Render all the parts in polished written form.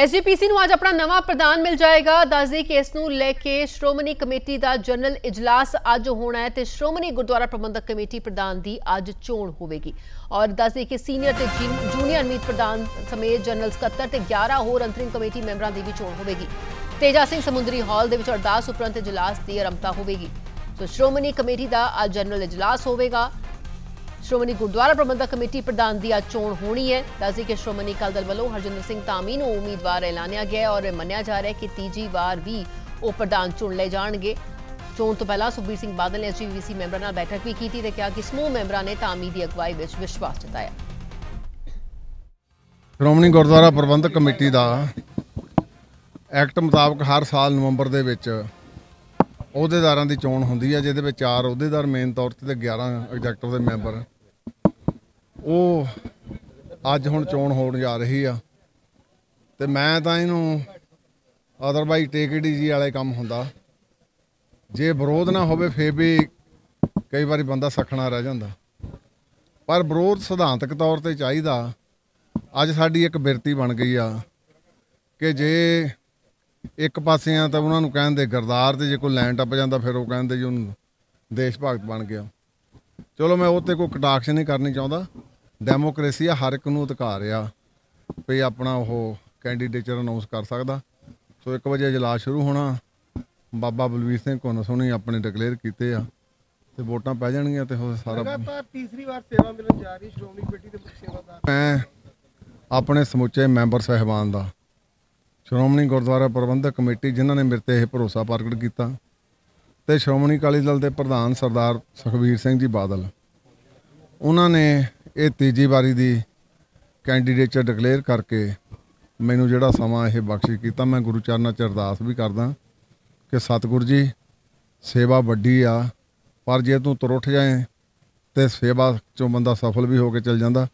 SGPC ਨੂੰ ਅੱਜ ਆਪਣਾ ਨਵਾਂ ਪ੍ਰਧਾਨ ਮਿਲ ਜਾਏਗਾ। ਦਾਜ਼ੀ ਕੇਸ ਨੂੰ ਲੈ ਕੇ ਸ਼੍ਰੋਮਣੀ ਕਮੇਟੀ ਦਾ ਜਨਰਲ ਇਜਲਾਸ ਅੱਜ ਹੋਣਾ ਹੈ ਤੇ ਸ਼੍ਰੋਮਣੀ ਗੁਰਦੁਆਰਾ ਪ੍ਰਬੰਧਕ ਕਮੇਟੀ ਪ੍ਰਧਾਨ ਦੀ ਅੱਜ ਚੋਣ ਹੋਵੇਗੀ ਔਰ ਦਾਜ਼ੀ ਕੇ ਸੀਨੀਅਰ ਤੇ ਜੂਨੀਅਰ ਮੀਤ ਪ੍ਰਧਾਨ ਸਮੇਤ ਜਨਰਲ ਸਕੱਤਰ ਤੇ 11 ਹੋਰ ਅੰਤਰਿਮ ਕਮੇਟੀ ਮੈਂਬਰਾਂ ਦੀ ਵੀ ਚੋਣ ਹੋਵੇਗੀ। ਤੇਜਾ ਸਿੰਘ ਸਮੁੰਦਰੀ ਹਾਲ ਦੇ ਵਿੱਚ ਅਰਦਾਸ ਉਪਰੰਤ ਇਜਲਾਸ ਦੀ ਆਰੰਭਤਾ ਹੋਵੇਗੀ। ਸੋ ਸ਼੍ਰੋਮਣੀ ਕਮੇਟੀ ਦਾ ਅੱਜ ਜਨਰਲ ਇਜਲਾਸ ਹੋਵੇਗਾ। श्रोमणी गुरुद्वारा प्रबंधक कमेटी प्रधान की आज चोण होनी है। दाजी के श्रोमणी अकाली दल वालों हरजिंदर सिंह धामी को उम्मीदवार ऐलानिया गया और मनिया जा रहा है कि तीजी बार भी वह प्रधान चुन ले जाएंगे। चोण तो पहला सुखबीर सिंह बादल ने एसजीपीसी मैंबर नाल बैठक भी की थी ते कहा कि समूह मैंबर ने धामी की अगवाई में विश्वास जताया। श्रोमणी गुरुद्वारा प्रबंधक कमेटी का एक्ट मुताबक हर साल नवंबर के अहदेदारों की चोण होंदी है, जिहदे विच 4 अहदेदार मेन तौर ते 11 एग्जैक्टिव के मैंबर ਉਹ ਅੱਜ ਹੁਣ ਚੋਣ ਹੋਣ ਜਾ ਰਹੀ ਆ ਤੇ ਮੈਂ ਤਾਂ ਇਹਨੂੰ ਅਦਰਵਾਈਜ਼ ਟੇਕੜੀ ਜੀ ਵਾਲੇ ਕੰਮ ਹੁੰਦਾ। ਜੇ ਵਿਰੋਧ ਨਾ ਹੋਵੇ ਫੇਰ ਵੀ ਕਈ ਵਾਰੀ ਬੰਦਾ ਸਖਣਾ ਰਹਿ ਜਾਂਦਾ, ਪਰ ਵਿਰੋਧ ਸਿਧਾਂਤਕ ਤੌਰ ਤੇ ਚਾਹੀਦਾ। ਅੱਜ ਸਾਡੀ ਇੱਕ ਬਿਰਤੀ ਬਣ ਗਈ ਆ ਕਿ ਜੇ ਇੱਕ ਪਾਸੇ ਆ ਤਾਂ ਉਹਨਾਂ ਨੂੰ ਕਹਿੰਦੇ ਗਰਦਾਰ ਤੇ ਜੇ ਕੋਈ ਲੈਂਡ ਟੱਪ ਜਾਂਦਾ ਫਿਰ ਉਹ ਕਹਿੰਦੇ ਜੀ ਉਹਨੂੰ ਦੇਸ਼ ਭਗਤ ਬਣ ਗਿਆ। ਚਲੋ ਮੈਂ ਉਹਤੇ ਕੋਈ ਕਟਾਕਸ਼ ਨਹੀਂ ਕਰਨੀ ਚਾਹੁੰਦਾ। ਡੈਮੋਕ੍ਰੇਸੀ ਆ, ਹਰ ਇੱਕ ਨੂੰ ਅਧਿਕਾਰ ਆ ਵੀ ਆਪਣਾ ਉਹ ਕੈਂਡੀਡੇਚਰ ਅਨਾਉਂਸ ਕਰ ਸਕਦਾ। ਸੋ 1 ਵਜੇ ਇਜਲਾਸ ਸ਼ੁਰੂ ਹੋਣਾ, ਬਾਬਾ ਬਲਬੀਰ ਸਿੰਘ ਖੁੰਸ ਨੇ ਆਪਣੇ ਡਿਕਲੇਅਰ ਕੀਤੇ ਆ ਤੇ ਵੋਟਾਂ ਪੈ ਜਾਣਗੀਆਂ ਤੇ ਉਹ ਸਾਰਾ ਤੀਸਰੀ ਵਾਰ ਸੇਵਾ ਮਿਲਣ ਜਾ ਰਹੀ ਸ਼੍ਰੋਮਣੀ ਕਮੇਟੀ ਦੇ ਮੁੱਖ ਸੇਵਾਦਾਰ। ਮੈਂ ਆਪਣੇ ਸਮੁੱਚੇ ਮੈਂਬਰ ਸਹਿਬਾਨ ਦਾ, ਸ਼੍ਰੋਮਣੀ ਗੁਰਦੁਆਰਾ ਪ੍ਰਬੰਧਕ ਕਮੇਟੀ ਜਿਨ੍ਹਾਂ ਨੇ ਮੇਰੇ ਤੇ ਇਹ ਭਰੋਸਾ ਪ੍ਰਗਟ ਕੀਤਾ ਤੇ ਸ਼੍ਰੋਮਣੀ ਅਕਾਲੀ ਦਲ ਦੇ ਪ੍ਰਧਾਨ ਸਰਦਾਰ ਸੁਖਬੀਰ ਸਿੰਘ ਜੀ ਬਾਦਲ, ਉਹਨਾਂ ਨੇ ਇਹ ਤੀਜੀ ਵਾਰੀ ਦੀ ਕੈਂਡੀਡੇਚਰ ਡਿਕਲੇਅਰ ਕਰਕੇ ਮੈਨੂੰ ਜਿਹੜਾ ਸਮਾਂ ਇਹ ਬਖਸ਼ਿਸ਼ ਕੀਤਾ। ਮੈਂ ਗੁਰੂ ਚਰਨਾਂ 'ਚ ਅਰਦਾਸ ਵੀ ਕਰਦਾ ਕਿ ਸਤਿਗੁਰ ਜੀ ਸੇਵਾ ਵੱਡੀ ਆ, ਪਰ ਜੇ ਤੂੰ ਤੁਰ ਉੱਠ ਜਾਏ ਤੇ ਸੇਵਾ 'ਚੋਂ ਬੰਦਾ ਸਫਲ ਵੀ ਹੋ ਕੇ ਚੱਲ ਜਾਂਦਾ।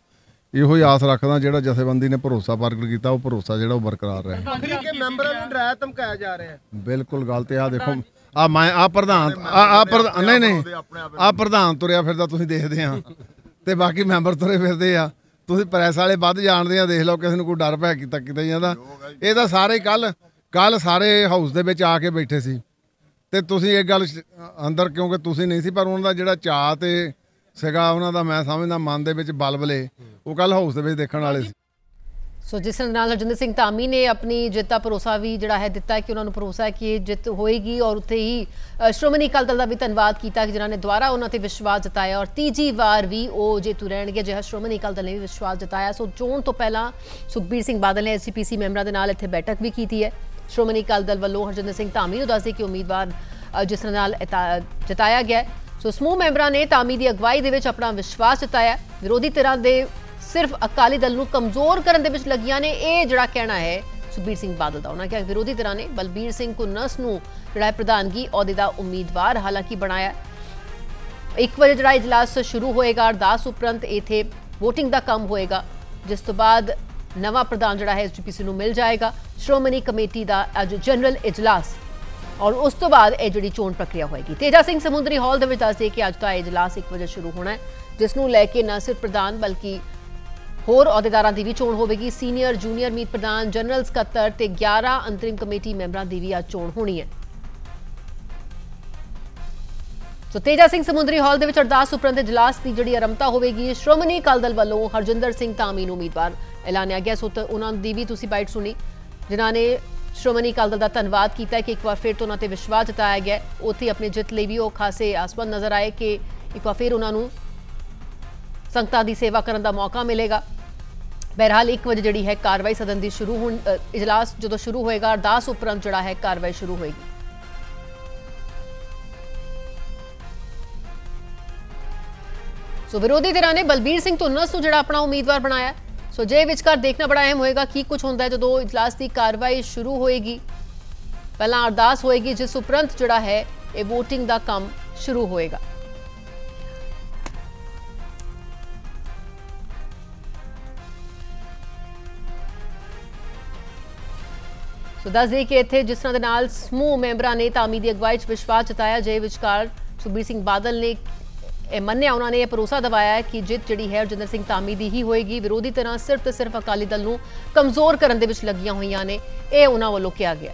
ਇਹੋ ਹੀ ਆਸ ਰੱਖਦਾ ਜਿਹੜਾ ਜਥੇਬੰਦੀ ਨੇ ਭਰੋਸਾ ਪ੍ਰਗਟ ਕੀਤਾ ਉਹ ਭਰੋਸਾ ਜਿਹੜਾ ਉਹ ਬਰਕਰਾਰ ਰਹੇ। ਬਿਲਕੁਲ ਗਲਤ ਆ, ਦੇਖੋ ਆ ਮੈਂ ਆ ਪ੍ਰਧਾਨ ਪ੍ਰਧਾਨ ਤੁਰਿਆ ਫਿਰਦਾ ਤੁਸੀਂ ਦੇਖਦੇ ਆ ਤੇ ਬਾਕੀ ਮੈਂਬਰ ਤੁਰੇ ਫਿਰਦੇ ਆ। ਤੁਸੀਂ ਪ੍ਰੈਸ ਵਾਲੇ ਵੱਧ ਜਾਣਦੇ ਆ, ਦੇਖ ਲਓ ਕਿਸੇ ਨੂੰ ਕੋਈ ਡਰ ਭੈ ਕੀਤਾ ਕਿਤੇ ਜਾਂਦਾ। ਇਹ ਤਾਂ ਸਾਰੇ ਕੱਲ ਸਾਰੇ ਹਾਊਸ ਦੇ ਵਿੱਚ ਆ ਕੇ ਬੈਠੇ ਸੀ ਤੇ ਤੁਸੀਂ ਇਹ ਗੱਲ ਅੰਦਰ ਕਿਉਂਕਿ ਤੁਸੀਂ ਨਹੀਂ ਸੀ, ਪਰ ਉਹਨਾਂ ਦਾ ਜਿਹੜਾ ਚਾਅ ਤੇ ਸੀਗਾ ਉਹਨਾਂ ਦਾ ਮੈਂ ਸਮਝਦਾ ਮਨ ਦੇ ਵਿੱਚ ਬਲਬਲੇ ਉਹ ਕੱਲ ਹਾਊਸ ਦੇ ਵਿੱਚ ਦੇਖਣ ਵਾਲੇ ਸੀ। सो जिस हरजिंदर सिंह धामी ने अपनी जित का भरोसा भी जोड़ा है दिता है कि उन्होंने भरोसा है कि ये जित होएगी और उत्थे ही श्रोमणी अकाली दल का भी धनवाद किया कि जिन्होंने दोबारा उन्होंने विश्वास जताया और तीजी बार भी वो जेतू रहणगे। जिहा श्रोमणी अकाली दल ने भी विश्वास जताया। सो चोण तो पहला सुखबीर सिंह बादल ने एसजीपीसी मैंबरां दे नाल इत्थे बैठक भी की है। श्रोमणी अकाली दल वालों हरजिंदर सिंह धामी नूं दस्सदे कि उम्मीदवार जिस नाल जताया गया। सो समूह मैंबरां ने धामी की अगवाई दे विच अपना विश्वास जताया। विरोधी धिरां दे सिर्फ अकाली दल नूं कमजोर करन दे विच लगियां ने, यह जिहड़ा कहना है सुखबीर सिंह बादल दा। उन्होंने कहा विरोधी धिरां ने बलबीर सिंह खुंस नूं जिहड़ा प्रधानगी अहुदे दा उम्मीदवार हालांकि बनाया। 1 वजे जिहड़ा इजलास शुरू होएगा, अरदास उपरंत इत्थे वोटिंग दा काम होएगा, जिस तो बाद नवा प्रधान जिहड़ा है एसजीपीसी नूं मिल जाएगा। श्रोमणी कमेटी दा अज जनरल इजलास और उस तो बाद यह जिहड़ी चोण प्रक्रिया होएगी। तेजा सिंह समुद्री हॉल दे विच दस दे कि अज दा इजलास 1 वजे शुरू होना है, जिसनूं लैके ना सिर्फ प्रधान बल्कि होर अहदेदारां की भी चोण होगी। सीनियर जूनियर मीत प्रधान जनरल सकत्तर ते 11 अंतरिम कमेटी मैंबरां की भी आज चोण होनी है। सो तेजा सिंह समुद्री हॉल के अरदास उपरंत इजलास की जिहड़ी आरंभता होगी। श्रोमणी अकाली दल वालों हरजिंदर सिंह धामी नूं उम्मीदवार ऐलानिया गया। सो उन्होंने दी भी तुसीं बाइट सुनी जिन्हां ने श्रोमणी अकाली दल का धन्नवाद किया कि एक बार फिर तो उन्होंने विश्वास जताया गया। उत्थे अपनी जित लई भी खासे आसमान नजर आए कि एक बार फिर उन्होंने संगतां की सेवा करने का मौका मिलेगा। बहरहाल 1 बजे जी है कार्रवाई सदन की शुरू हो इजलास जो शुरू होएगा, अरदास उपरंत जोड़ा है कार्रवाई शुरू होएगी। सो विरोधी धिरां ने बलबीर सिंह खुंस नूं जोड़ा अपना उम्मीदवार बनाया। सो जे विचकार देखना बड़ा अहम होएगा की कुछ होंदा है जो इजलास की कार्रवाई शुरू होएगी। पहला अरदास होएगी, जिस उपरंत जोड़ा है ये वोटिंग का काम शुरू होएगा। सो दस दे कि इत्थे जिस तरह के समूह मैंबर ने धामी की अगवाई विश्वास जताया, जे विचकार सुखबीर सिंह बादल ने ਮੰਨਿਆ ਉਹਨਾਂ ਨੇ ਭਰੋਸਾ ਦਵਾਇਆ ਕਿ ਜਿੱਤ ਜਿਹੜੀ ਹੈ ਹਰਜਿੰਦਰ ਸਿੰਘ ਧਾਮੀ ਦੀ ਹੀ ਹੋਏਗੀ। ਵਿਰੋਧੀ ਤਰ੍ਹਾਂ ਸਿਰਫ ਤੇ ਸਿਰਫ ਅਕਾਲੀ ਦਲ ਨੂੰ ਕਮਜ਼ੋਰ ਕਰਨ ਦੇ ਵਿੱਚ ਲੱਗੀਆਂ ਹੋਈਆਂ ਨੇ, ਇਹ ਉਹਨਾਂ ਵੱਲੋਂ ਕਿਹਾ ਗਿਆ।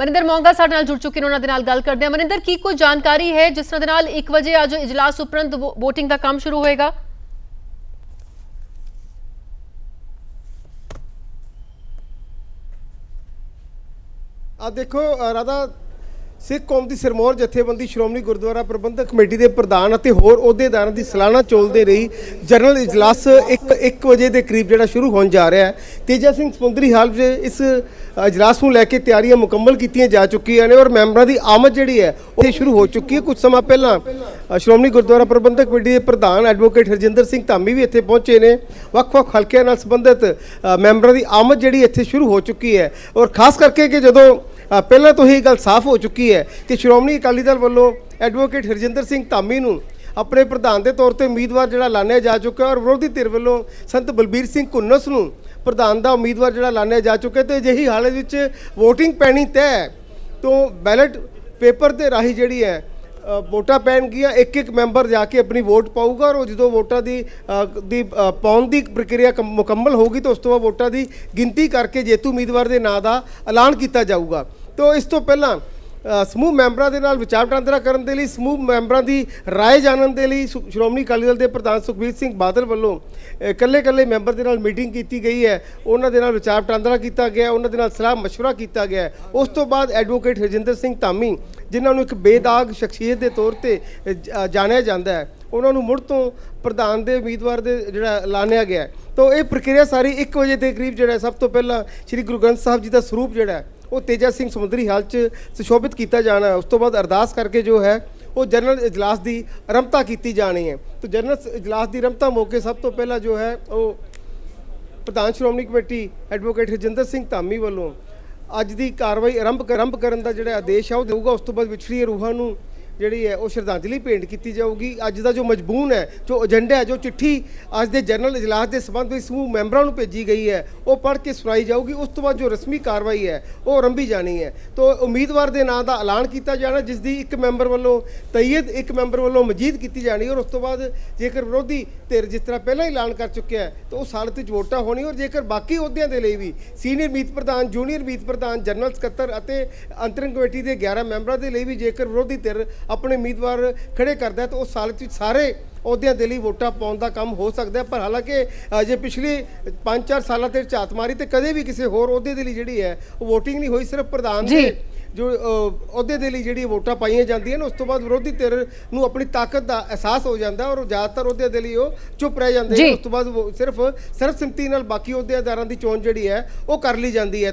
मनिंदर मोंगा साडे नाल जुड़ चुके ने, उन्हां दे नाल गल करदे हां। मनिंदर, की कोई जानकारी है जिस तरह दे नाल 1 बजे अज इजलास उपरंत वोटिंग का काम शुरू होएगा? देखो राधा, सिख कौम की सिरमौर जथेबंदी श्रोमणी गुरुद्वारा प्रबंधक कमेटी के प्रधान और होदेदार की सलाना चलते रही जनरल इजलास 1 बजे के करीब जोड़ा शुरू होने जा रहा है। तेजा सिंह समुद्री हाल से इस इजलास को लैके तैयारियां मुकम्मल की जा चुकी ने और मैंबर की आमद जी है वह शुरू हो चुकी है। कुछ समा पहला श्रोमणी गुरुद्वारा प्रबंधक कमेटी के प्रधान एडवोकेट हरजिंदर सिंह धामी भी इत्थे पहुंचे ने। वख-वख हलकिआं नाल संबंधित मैंबर की आमद जी इत्थे शुरू हो चुकी है और खास करके कि जदों पहला तो ही गल साफ हो चुकी है कि श्रोमणी अकाली दल वालों एडवोकेट हरजिंदर सिंह धामी नूं अपने प्रधान के तौर पर उम्मीदवार जिहड़ा लाया जा चुका है और विरोधी धिर वालों संत बलबीर सिंह खुंस नूं प्रधान का उम्मीदवार जिहड़ा लाया जा चुका है। तो अजिही हालत विच वोटिंग पैनी तय तो बैलेट पेपर के राही जिहड़ी है वोटा पैनगियां, एक मैंबर जाके अपनी वोट पाऊगा और जो वोटा दी पाउण दी प्रक्रिया मुकम्मल होगी तो उस तो बाद वोटा की गिनती करके जेतू उम्मीदवार के नाम का ऐलान किया जाऊगा। तो इस तो पहला समूह मैंबरां दे नाल विचार वटांदरा करन दे लई, समूह मैंबरां दी राय जानन दे लई श्रोमणी अकाली दल दे प्रधान सुखबीर सिंह बादल वल्लों इकल्ले-इकल्ले मैंबर दे नाल मीटिंग कीती गई है, उन्हां दे नाल विचार वटांदरा कीता गया, उन्हां दे नाल सलाह मशवरा कीता गया। उस तो बाद एडवोकेट हरजिंदर सिंह धामी जिन्हां नूं एक बेदाग शख्सियत दे तौर ते जाणिया जांदा है, उन्हां नूं मुड़ तो प्रधान दे उम्मीदवार दे जिहड़ा ऐलानिया गया। तो यह प्रक्रिया सारी 1 बजे के करीब जिहड़ा सब तो पहला श्री गुरु ग्रंथ साहब जी का स्वरूप जिहड़ा वो तेजा सिंह समुद्री हाल च सुशोभित किया जाना है। उस तो बाद अरदास करके जो है वो जनरल इजलास की आरंभता की जानी है। तो जनरल इजलास की आरंभता मौके सब तो पहला जो है वो प्रधान श्रोमणी कमेटी एडवोकेट हरजिंदर सिंह धामी वालों अज की कार्रवाई आरंभ करने का जोड़ा आदेश है वो देगा। उस तो बाद विछड़ी रूहां नूं जिहड़ी है वो श्रद्धांजलि भेंट की जाएगी। अज का जो मजबून है, जो एजेंडा है, जो चिट्ठी अज के जनरल इजलास के संबंध में समूह मैंबरों को भेजी गई है वो पढ़ के सुनाई जाएगी। उस तो बाद जो रस्मी कार्रवाई है वो आरंभी जानी है। तो उम्मीदवार के नाम का ऐलान किया जाना जिसकी एक मैंबर वालों तयद, एक मैंबर वालों मजीद की जानी और उस तो बाद जेकर विरोधी धिर जिस तरह पहला ही ऐलान कर चुके हैं तो उस हालत वोटा होनी और जेकर बाकी अहुद्या के लिए भी सीनियर मीत प्रधान, जूनीयर मीत प्रधान, जनरल सकत्तर अंतरिम कमेटी के 11 मैंबर के लिए भी जेकर विरोधी धिर अपने उम्मीदवार खड़े करता है तो उस हालत सारे अहुद्या के लिए वोटा पाने का काम हो सकता है। पर हालांकि अजे पिछले 5-4 साल से झात मारी तो कदे भी किसी होर अहुदे के लिए जी है वोटिंग नहीं हुई, सिर्फ प्रधान जी जो अहुदे के लिए जी वोटा पाई जाती हैं। उस तो बाद विरोधी धिर नूं अपनी ताकत का एहसास हो जाता है और ज़्यादातर अहुदे के लिए चुप रह जाते हैं। उस तो बाद सिर्फ सर्वसम्मति नाल बाकी अहुदेदारां की चोण जी है वो कर ली जाती है।